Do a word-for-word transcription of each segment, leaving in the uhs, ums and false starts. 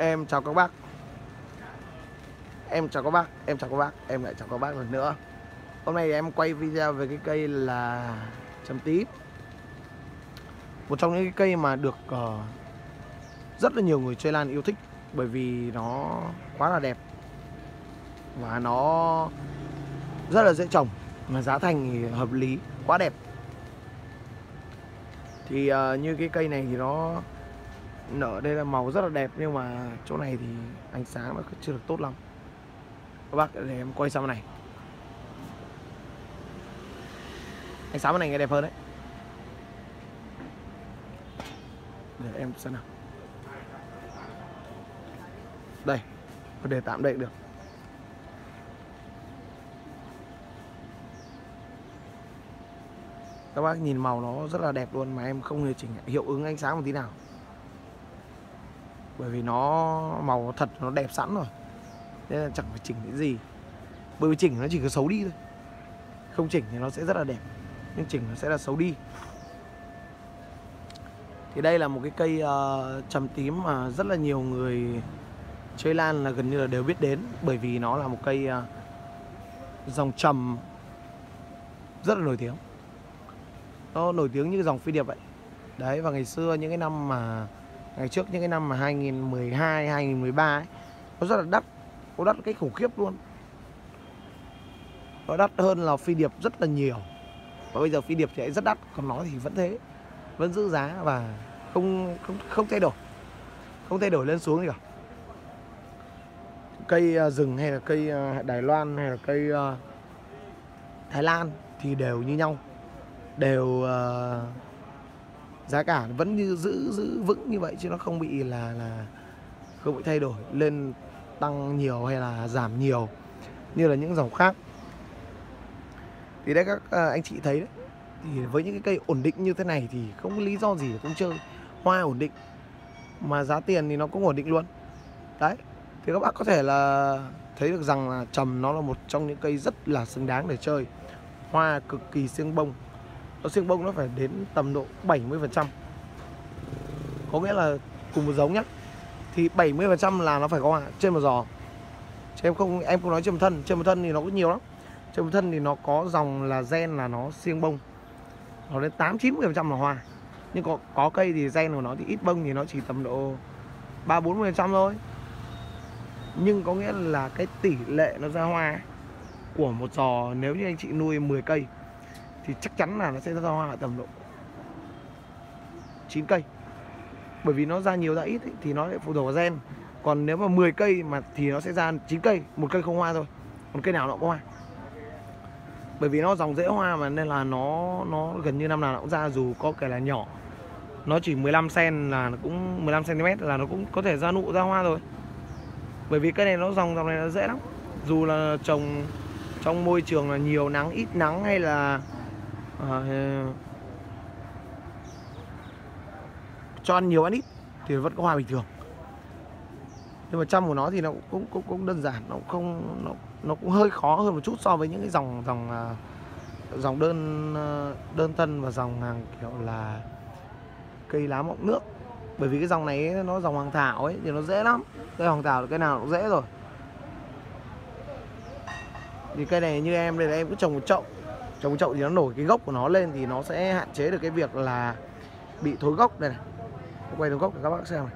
Em chào các bác. Em chào các bác, em chào các bác, em lại chào các bác lần nữa. Hôm nay em quay video về cái cây là trầm tí. Một trong những cái cây mà được uh, rất là nhiều người chơi lan yêu thích, bởi vì nó quá là đẹp và nó rất là dễ trồng, mà giá thành thì hợp lý, quá đẹp. Thì uh, như cái cây này thì nó nở đây là màu rất là đẹp, nhưng mà chỗ này thì ánh sáng nó chưa được tốt lắm. Các bác để em quay sang bên này. Ánh sáng bên này nghe đẹp hơn đấy. Để em xem nào. Đây, có để tạm đậy được. Các bác nhìn màu nó rất là đẹp luôn, mà em không hề chỉnh hiệu ứng ánh sáng một tí nào, bởi vì nó màu thật nó đẹp sẵn rồi, nên là chẳng phải chỉnh cái gì. Bởi vì chỉnh nó chỉ có xấu đi thôi. Không chỉnh thì nó sẽ rất là đẹp, nhưng chỉnh nó sẽ là xấu đi. Thì đây là một cái cây uh, trầm tím mà rất là nhiều người chơi lan là gần như là đều biết đến, bởi vì nó là một cây uh, dòng trầm rất là nổi tiếng. Nó nổi tiếng như dòng phi điệp vậy. Đấy, và ngày xưa những cái năm mà ngày trước những cái năm mà hai nghìn mười hai, hai nghìn mười ba ấy, nó rất là đắt. Nó đắt cái khủng khiếp luôn. Nó đắt hơn là phi điệp rất là nhiều. Và bây giờ phi điệp thì lại rất đắt, còn nó thì vẫn thế, vẫn giữ giá và không không không thay đổi. Không thay đổi lên xuống gì cả. Cây rừng hay là cây Đài Loan hay là cây Thái Lan thì đều như nhau. Đều uh, giá cả vẫn như giữ giữ vững như vậy, chứ nó không bị là là không bị thay đổi lên tăng nhiều hay là giảm nhiều như là những dòng khác. Thì đấy, các anh chị thấy đấy, thì với những cái cây ổn định như thế này thì không có lý do gì để không chơi. Hoa ổn định mà giá tiền thì nó cũng ổn định luôn. Đấy, thì các bạn có thể là thấy được rằng là trầm nó là một trong những cây rất là xứng đáng để chơi. Hoa cực kỳ siêng bông. Nó siêng bông nó phải đến tầm độ bảy mươi phần trăm. Có nghĩa là cùng một giống nhá, thì bảy mươi phần trăm là nó phải có hoa trên một giò. Chứ em không em không nói trên một thân. Trên một thân thì nó có nhiều lắm. Trên một thân thì nó có dòng là gen là nó siêng bông, nó đến tám chín mươi phần trăm là hoa. Nhưng có, có cây thì gen của nó thì ít bông, thì nó chỉ tầm độ ba bốn mươi phần trăm thôi. Nhưng có nghĩa là cái tỷ lệ nó ra hoa của một giò, nếu như anh chị nuôi mười cây thì chắc chắn là nó sẽ ra hoa ở tầm độ chín cây. Bởi vì nó ra nhiều ra ít ấy, thì nó lại phụ thuộc vào gen. Còn nếu mà mười cây mà thì nó sẽ ra chín cây, một cây không hoa thôi, còn cây nào nó cũng có hoa. Bởi vì nó dòng dễ hoa mà, nên là nó nó gần như năm nào nó cũng ra, dù có cái là nhỏ. Nó chỉ mười lăm xen-ti-mét là nó cũng mười lăm xen-ti-mét là nó cũng có thể ra nụ ra hoa rồi. Bởi vì cái này nó dòng dòng này nó dễ lắm. Dù là trồng trong môi trường là nhiều nắng ít nắng hay là à, cho ăn nhiều ăn ít thì vẫn có hoa bình thường. Nhưng mà chăm của nó thì nó cũng cũng cũng đơn giản, nó cũng không nó nó cũng hơi khó hơn một chút so với những cái dòng dòng dòng đơn đơn thân và dòng hàng kiểu là cây lá mọng nước. Bởi vì cái dòng này nó dòng hoàng thảo ấy thì nó dễ lắm. Cây hoàng thảo cái nào cũng dễ rồi. Thì cây này như em đây là em cứ trồng một chậu. Trồng một chậu thì nó nổi cái gốc của nó lên, thì nó sẽ hạn chế được cái việc là bị thối gốc. Đây này, quay thối gốc để các bác xem này.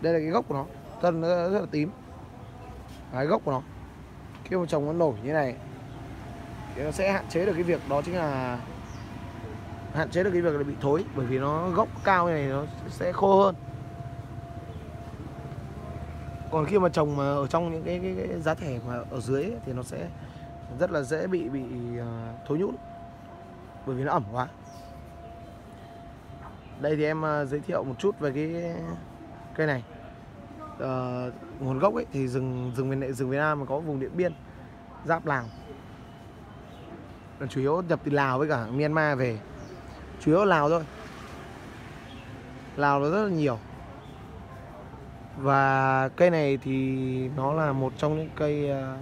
Đây là cái gốc của nó, thân nó rất là tím. Cái gốc của nó khi mà trồng nó nổi như thế này thì nó sẽ hạn chế được cái việc đó, chính là hạn chế được cái việc là bị thối. Bởi vì nó gốc cao như này nó sẽ khô hơn. Còn khi mà trồng mà ở trong những cái, cái, cái giá thể mà ở dưới ấy, thì nó sẽ rất là dễ bị bị uh, thối nhũn, bởi vì nó ẩm quá. Đây thì em uh, giới thiệu một chút về cái cây này. Uh, nguồn gốc ấy thì rừng rừng miền rừng Việt Nam mà có vùng Điện Biên giáp Lào, chủ yếu nhập từ Lào với cả Myanmar về, chủ yếu Lào thôi. Lào nó rất là nhiều. Và cây này thì nó là một trong những cây uh,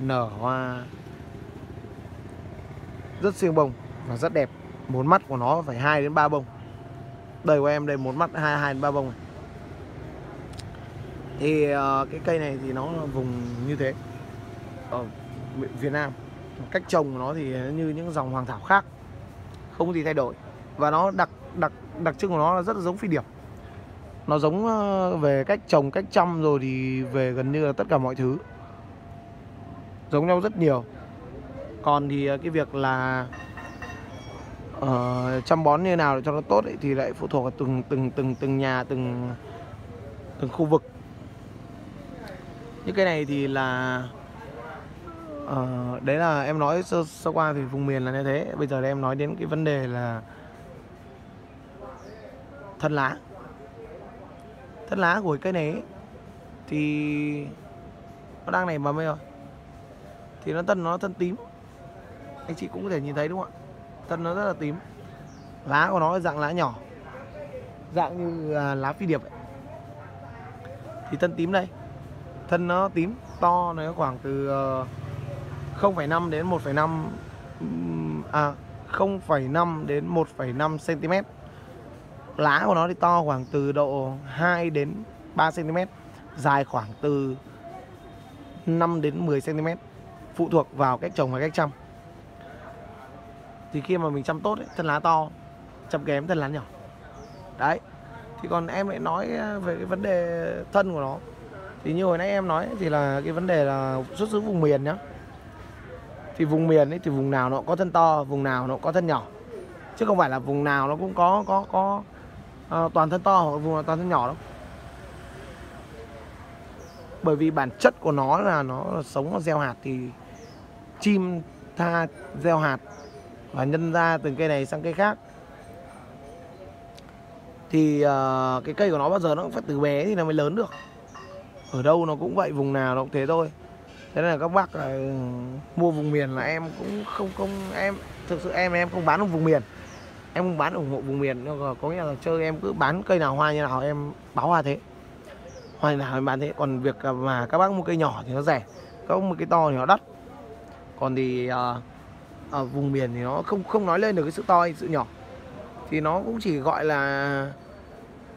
nở hoa rất siêng bông và rất đẹp. Một mắt của nó phải hai đến ba bông. Đời của em đây một mắt hai hai đến ba bông này. Thì cái cây này thì nó vùng như thế ở Việt Nam. Cách trồng của nó thì như những dòng hoàng thảo khác, không có gì thay đổi. Và nó đặc đặc đặc trưng của nó là rất là giống phi điệp. Nó giống về cách trồng, cách chăm rồi thì về gần như là tất cả mọi thứ giống nhau rất nhiều. Còn thì cái việc là uh, chăm bón như nào để cho nó tốt ấy, thì lại phụ thuộc vào từng từng từng từng nhà, từng từng khu vực. Những cái này thì là uh, đấy là em nói sơ, sơ qua thì vùng miền là như thế. Bây giờ em nói đến cái vấn đề là thân lá. Thân lá của cây này ấy, thì nó đang nảy mầm rồi. Thì nó thân nó thân tím. Anh chị cũng có thể nhìn thấy đúng không ạ? Thân nó rất là tím. Lá của nó dạng lá nhỏ, dạng như lá phi điệp ấy. Thì thân tím đây. Thân nó tím to, nó khoảng từ không phẩy năm đến một phẩy năm, à không phẩy năm đến một phẩy năm xăng-ti-mét. Lá của nó thì to khoảng từ độ hai đến ba xăng-ti-mét, dài khoảng từ năm đến mười xăng-ti-mét, phụ thuộc vào cách trồng và cách chăm. Thì khi mà mình chăm tốt ấy, thân lá to, chăm kém thân lá nhỏ. Đấy. Thì còn em lại nói về cái vấn đề thân của nó. Thì như hồi nãy em nói thì là cái vấn đề là xuất xứ vùng miền nhá. Thì vùng miền ấy thì vùng nào nó có thân to, vùng nào nó có thân nhỏ. Chứ không phải là vùng nào nó cũng có có có à, toàn thân to hoặc vùng nào toàn thân nhỏ đâu. Bởi vì bản chất của nó là nó sống, nó gieo hạt thì chim tha gieo hạt và nhân ra từ cây này sang cây khác. Thì à, cái cây của nó bao giờ nó cũng phải từ bé thì nó mới lớn được. Ở đâu nó cũng vậy, vùng nào nó cũng thế thôi. Thế nên là các bác là mua vùng miền là em cũng không không em thực sự em em không bán ở vùng miền, em không bán ủng hộ vùng miền, có nghĩa là chơi em cứ bán cây nào hoa như nào em báo hoa thế, hoa nào em bán thế. Còn việc mà các bác mua cây nhỏ thì nó rẻ, các bác mua cây to thì nó đắt. Còn thì à, ở vùng miền thì nó không không nói lên được cái sự to hay sự nhỏ, thì nó cũng chỉ gọi là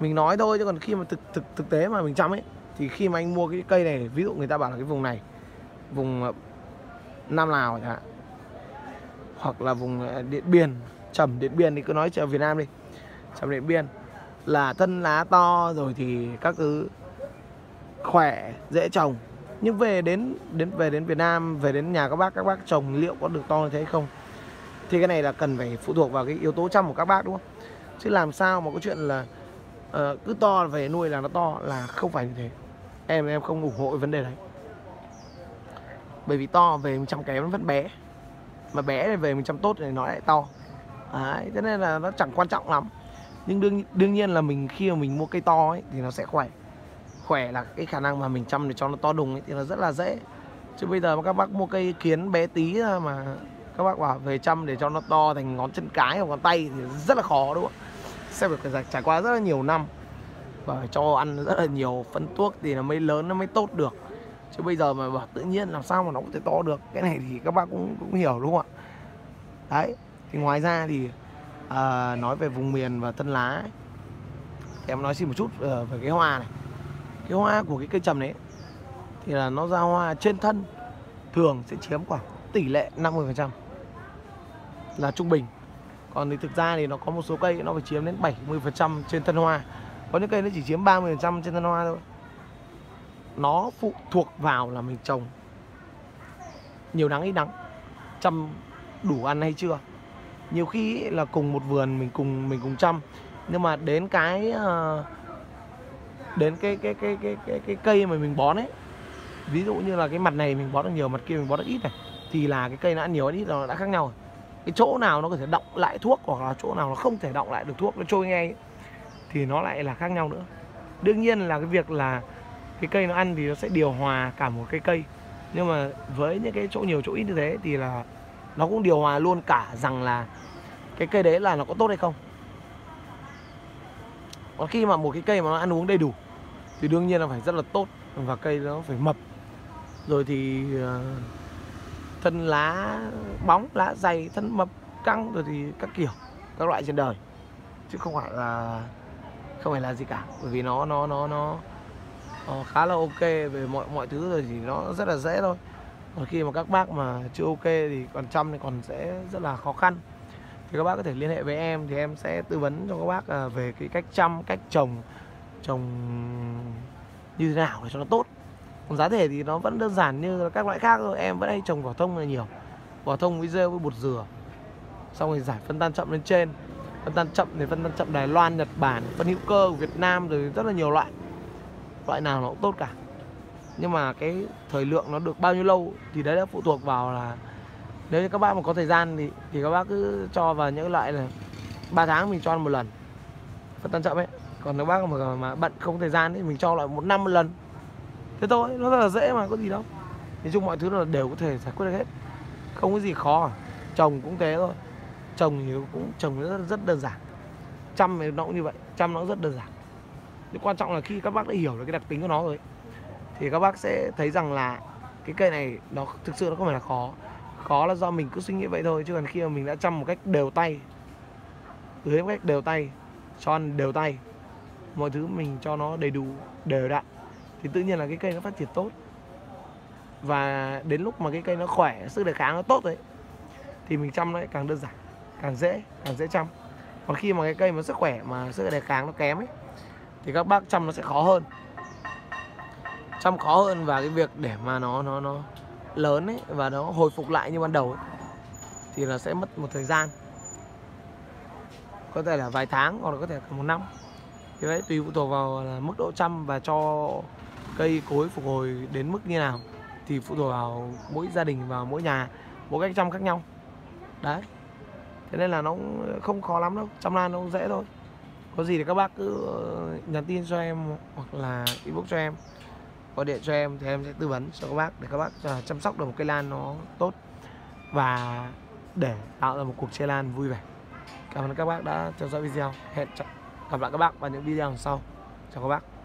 mình nói thôi. Chứ còn khi mà thực thực thực tế mà mình chăm ấy, thì khi mà anh mua cái cây này, ví dụ người ta bảo là cái vùng này, vùng Nam Lào chẳng hạn, hoặc là vùng Điện Biên, Trầm Điện Biên thì cứ nói chợ Việt Nam đi, Trầm Điện Biên là thân lá to rồi thì các thứ khỏe, dễ trồng. Nhưng về đến đến về đến Việt Nam, về đến nhà các bác, các bác trồng liệu có được to như thế hay không? Thì cái này là cần phải phụ thuộc vào cái yếu tố chăm của các bác đúng không? Chứ làm sao mà có chuyện là uh, cứ to về nuôi là nó to, là không phải như thế. Em em không ủng hộ vấn đề đấy. Bởi vì to về mình chăm kém nó vẫn bé, mà bé về mình chăm tốt thì nó lại to. Đấy, thế nên là nó chẳng quan trọng lắm. Nhưng đương, đương nhiên là mình khi mà mình mua cây to ấy, thì nó sẽ khỏe. Khỏe là cái khả năng mà mình chăm để cho nó to đùng ấy, thì nó rất là dễ. Chứ bây giờ mà các bác mua cây kiến bé tí mà các bác bảo về chăm để cho nó to thành ngón chân cái hoặc ngón tay thì rất là khó đúng không? Sẽ phải trải qua rất là nhiều năm và cho ăn rất là nhiều phân thuốc thì nó mới lớn, nó mới tốt được. Chứ bây giờ mà bảo tự nhiên làm sao mà nó có thể to được. Cái này thì các bác cũng cũng hiểu đúng không ạ? Đấy. Thì ngoài ra thì à, nói về vùng miền và thân lá ấy, thì em nói xin một chút về cái hoa này. Cái hoa của cái cây trầm đấy thì là nó ra hoa trên thân, thường sẽ chiếm khoảng tỷ lệ năm mươi phần trăm là trung bình. Còn thì thực ra thì nó có một số cây nó phải chiếm đến bảy mươi phần trăm trên thân hoa. Có những cây nó chỉ chiếm ba mươi phần trăm trên thân hoa thôi. Nó phụ thuộc vào là mình trồng nhiều nắng ít nắng, chăm đủ ăn hay chưa. Nhiều khi ấy, là cùng một vườn mình cùng mình cùng chăm, nhưng mà đến cái đến cái cái cái cái cái, cái cây mà mình bón ấy, ví dụ như là cái mặt này mình bón được nhiều, mặt kia mình bón được ít này, thì là cái cây nó ăn nhiều ăn ít nó đã khác nhau rồi. Cái chỗ nào nó có thể đọng lại thuốc hoặc là chỗ nào nó không thể đọng lại được thuốc, nó trôi ngay ấy, thì nó lại là khác nhau nữa. Đương nhiên là cái việc là cái cây nó ăn thì nó sẽ điều hòa cả một cái cây. Nhưng mà với những cái chỗ nhiều chỗ ít như thế thì là nó cũng điều hòa luôn cả rằng là cái cây đấy là nó có tốt hay không. Còn khi mà một cái cây mà nó ăn uống đầy đủ thì đương nhiên là phải rất là tốt, và cây nó phải mập, rồi thì thân lá bóng, lá dày, thân mập căng rồi thì các kiểu các loại trên đời, chứ không phải là không phải là gì cả, bởi vì nó nó nó nó Ờ, khá là ok về mọi mọi thứ rồi thì nó rất là dễ thôi. Còn khi mà các bác mà chưa ok thì còn chăm thì còn sẽ rất là khó khăn. Thì các bác có thể liên hệ với em thì em sẽ tư vấn cho các bác về cái cách chăm, cách trồng trồng như thế nào để cho nó tốt. Còn giá thể thì nó vẫn đơn giản như các loại khác thôi. Em vẫn hay trồng vỏ thông là nhiều, vỏ thông với rêu với bột dừa, xong rồi giải phân tan chậm lên trên, phân tan chậm thì phân tan chậm Đài Loan, Nhật Bản, phân hữu cơ của Việt Nam rồi rất là nhiều loại. Loại nào nó cũng tốt cả. Nhưng mà cái thời lượng nó được bao nhiêu lâu thì đấy đã phụ thuộc vào là nếu như các bác mà có thời gian thì thì các bác cứ cho vào những loại là ba tháng mình cho một lần phân tan chậm ấy. Còn nếu bác mà, mà bận không thời gian thì mình cho loại một năm một lần. Thế thôi, nó rất là dễ mà, có gì đâu. Nói chung mọi thứ là đều có thể giải quyết được hết, không có gì khó. Trồng cũng thế thôi. Trồng thì cũng trồng rất, rất đơn giản. Chăm thì nó cũng như vậy, chăm nó cũng rất đơn giản. Điều quan trọng là khi các bác đã hiểu được cái đặc tính của nó rồi thì các bác sẽ thấy rằng là cái cây này nó thực sự nó không phải là khó. Khó là do mình cứ suy nghĩ vậy thôi, chứ còn khi mà mình đã chăm một cách đều tay, tưới một cách đều tay, cho ăn đều tay, mọi thứ mình cho nó đầy đủ đều đặn thì tự nhiên là cái cây nó phát triển tốt. Và đến lúc mà cái cây nó khỏe, sức đề kháng nó tốt đấy thì mình chăm nó càng đơn giản, càng dễ, càng dễ chăm. Còn khi mà cái cây mà sức khỏe mà sức đề kháng nó kém ấy thì các bác chăm nó sẽ khó hơn, chăm khó hơn và cái việc để mà nó nó nó lớn ấy và nó hồi phục lại như ban đầu ấy, thì là sẽ mất một thời gian, có thể là vài tháng hoặc là có thể cả một năm. Thì đấy tùy phụ thuộc vào là mức độ chăm và cho cây cối phục hồi đến mức như nào thì phụ thuộc vào mỗi gia đình và mỗi nhà mỗi cách chăm khác nhau đấy. Thế nên là nó cũng không khó lắm đâu, chăm lan nó cũng dễ thôi. Có gì thì các bác cứ nhắn tin cho em hoặc là inbox cho em, gọi điện cho em thì em sẽ tư vấn cho các bác để các bác chăm sóc được một cây lan nó tốt và để tạo ra một cuộc chơi lan vui vẻ. Cảm ơn các bác đã theo dõi video. Hẹn gặp lại các bác vào những video sau. Chào các bác.